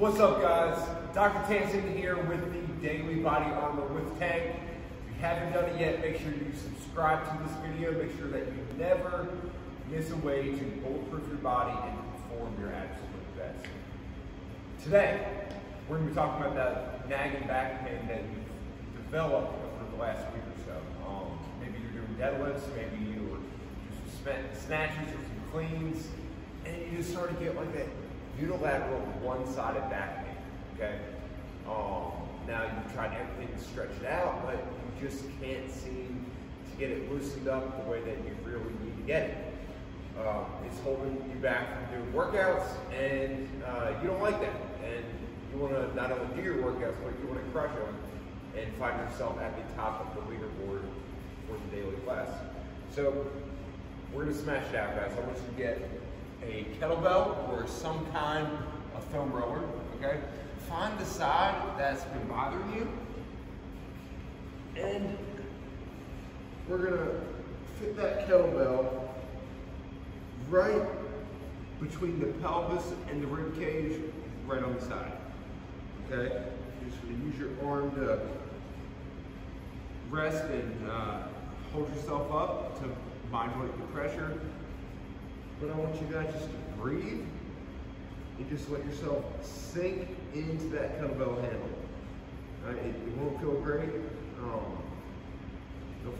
What's up, guys? Dr. Tanson here with the Daily Body Armor with Tank. If you haven't done it yet, make sure you subscribe to this video. Make sure that you never miss a way to bulletproof your body and perform your absolute best. Today, we're going to be talking about that nagging back pain that you've developed over the last week or so. Maybe you're doing deadlifts, maybe you're doing some snatches or some cleans, and you just sort of get like that unilateral one-sided back pain, okay? Now you've tried everything to stretch it out, but you just can't seem to get it loosened up the way that you really need to get it. It's holding you back from doing workouts, and you don't like that. And you want to not only do your workouts, but you want to crush them and find yourself at the top of the leaderboard for the daily class. So we're going to smash it out, guys. I want you to get a kettlebell or some kind of foam roller, okay? Find the side that's been bothering you, and we're gonna fit that kettlebell right between the pelvis and the rib cage, right on the side, okay? You're just gonna use your arm to rest and hold yourself up to modulate the pressure. But I want you guys just to breathe and just let yourself sink into that kettlebell handle. Right? It won't feel great. It'll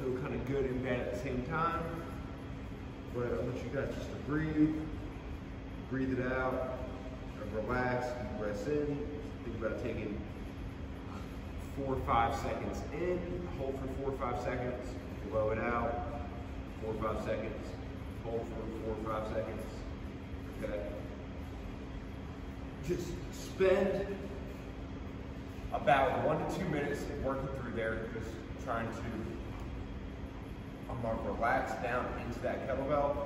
feel kind of good and bad at the same time. But I want you guys just to breathe. Breathe it out. Relax. Rest in. Think about taking 4 or 5 seconds in. Hold for 4 or 5 seconds. Blow it out. 4 or 5 seconds. Hold for 4 or 5 seconds, okay? Just spend about 1 to 2 minutes working through there, just trying to, I'm going to relax down into that kettlebell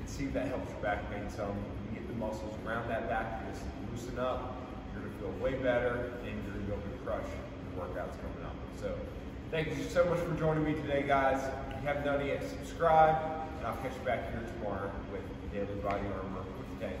and see if that helps your back pain some. You can get the muscles around that back, just loosen up, you're going to feel way better, and you're going to be able to crush the workouts coming up. So thank you so much for joining me today, guys. If you haven't done it yet, subscribe. And I'll catch you back here tomorrow with the Daily Body Armor with Tank.